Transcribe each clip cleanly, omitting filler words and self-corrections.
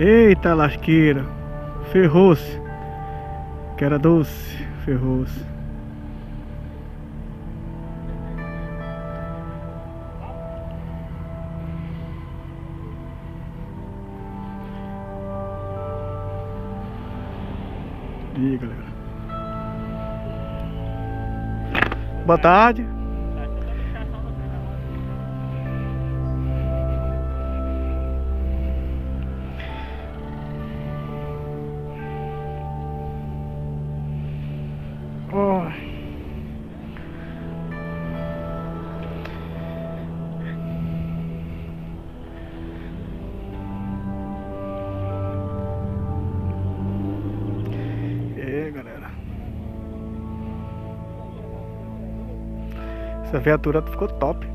Eita lasqueira, ferrou-se, que era doce, ferrou-se. E aí, galera. Boa tarde. Essa viatura ficou top.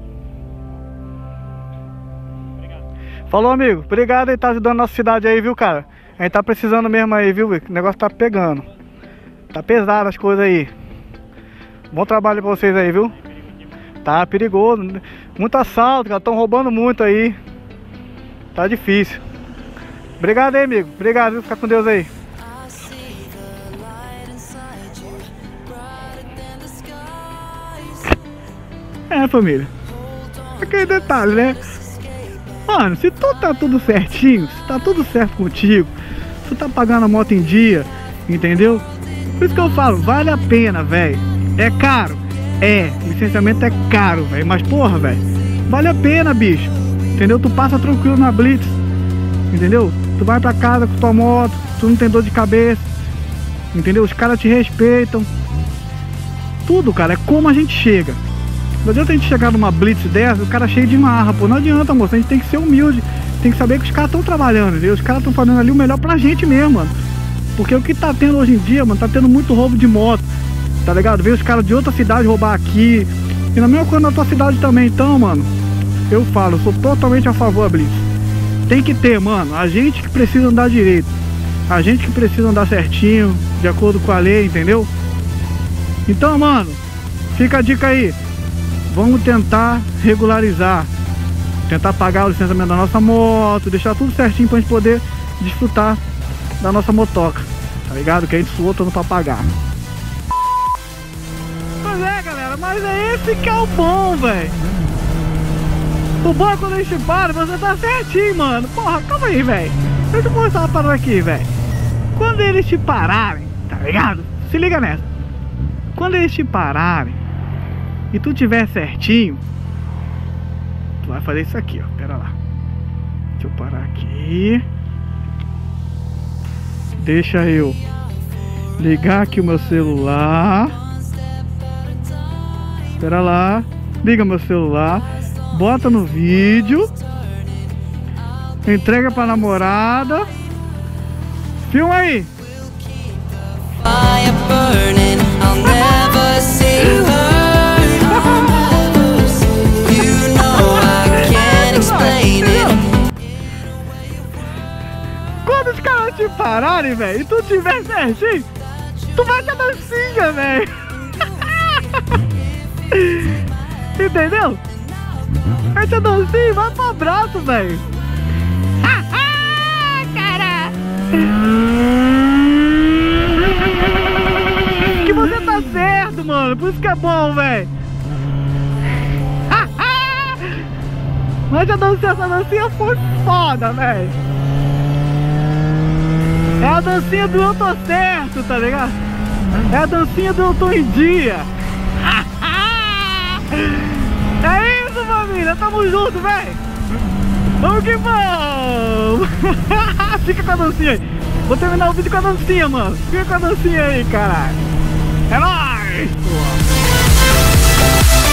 Obrigado. Falou, amigo. Obrigado aí, tá ajudando a nossa cidade aí, viu, cara? A gente tá precisando mesmo aí, viu? O negócio tá pegando. Tá pesado as coisas aí. Bom trabalho pra vocês aí, viu? Tá perigoso. Muito assalto, cara. Tão roubando muito aí. Tá difícil. Obrigado aí, amigo. Obrigado, viu? Fica com Deus aí. É, família, aquele detalhe, né? Mano, se tu tá tudo certinho, se tá tudo certo contigo, se tu tá pagando a moto em dia, entendeu? Por isso que eu falo, vale a pena, velho. É caro? É, licenciamento é caro, velho. Mas porra, velho, vale a pena, bicho. Entendeu? Tu passa tranquilo na blitz, entendeu? Tu vai pra casa com tua moto, tu não tem dor de cabeça, entendeu? Os caras te respeitam. Tudo, cara, é como a gente chega. Não adianta a gente chegar numa blitz dessa, o cara cheio de marra, pô. Não adianta, moça. A gente tem que ser humilde. Tem que saber que os caras estão trabalhando, entendeu? Os caras estão fazendo ali o melhor pra gente mesmo, mano. Porque o que tá tendo hoje em dia, mano, tá tendo muito roubo de moto, tá ligado? Veio os caras de outra cidade roubar aqui. E na mesma coisa na tua cidade também. Então, mano, eu falo, eu sou totalmente a favor da blitz. Tem que ter, mano. A gente que precisa andar direito. A gente que precisa andar certinho, de acordo com a lei, entendeu? Então, mano, fica a dica aí. Vamos tentar regularizar, tentar pagar o licenciamento da nossa moto, deixar tudo certinho pra gente poder desfrutar da nossa motoca, tá ligado? Que a gente suou todo pra pagar. Mas é, galera, mas é esse que é o bom, velho. O bom é quando a gente para, você tá certinho, mano. Porra, calma aí, velho. Deixa eu mostrar uma parada aqui, velho. Quando eles te pararem, tá ligado? Se liga nessa. Quando eles te pararem e tu tiver certinho, tu vai fazer isso aqui, ó. Pera lá. Deixa eu parar aqui. Deixa eu ligar aqui o meu celular. Pera lá. Liga meu celular. Bota no vídeo. Entrega pra namorada. Filma aí. Quando os caras te pararem, velho, e tu tiver certinho, tu vai pra dancinha, velho. Entendeu? Vai pra dancinha e vai pro abraço, velho. Cara! Que você tá certo, mano. Por isso que é bom, velho. Mas a dancinha, essa dancinha foi foda, velho. É a dancinha do eu tô certo, tá ligado? É a dancinha do eu tô em dia. É isso, família. Tamo junto, velho. Vamos que vamos. Fica com a dancinha aí. Vou terminar o vídeo com a dancinha, mano. Fica com a dancinha aí, caralho. É nóis.